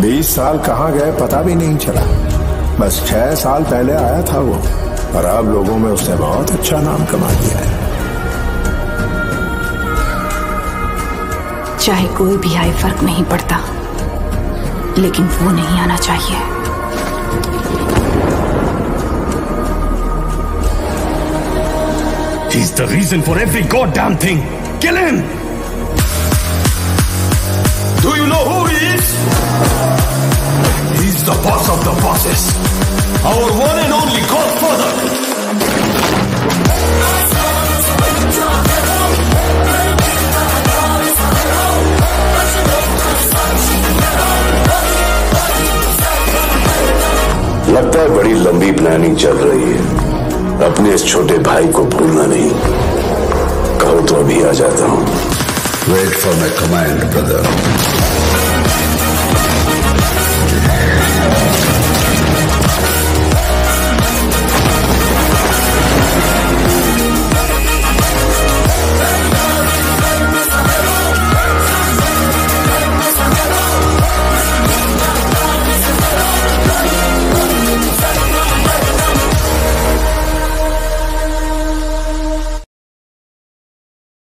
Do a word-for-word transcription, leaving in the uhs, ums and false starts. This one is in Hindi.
बीस साल कहाँ गए पता भी नहीं चला। बस छह साल पहले आया था वो, और अब लोगों में उसने बहुत अच्छा नाम कमा लिया है। चाहे कोई भी आए फर्क नहीं पड़ता, लेकिन वो नहीं आना चाहिए। He's the reason for every goddamn thing. Kill him! Do you know who he is? He's the boss of the bosses. Our one and only godfather. लगता है बड़ी लंबी प्लानिंग चल रही है। अपने इस छोटे भाई को भूलना नहीं। कहो तो अभी आ जाता हूँ। Wait for my command brother.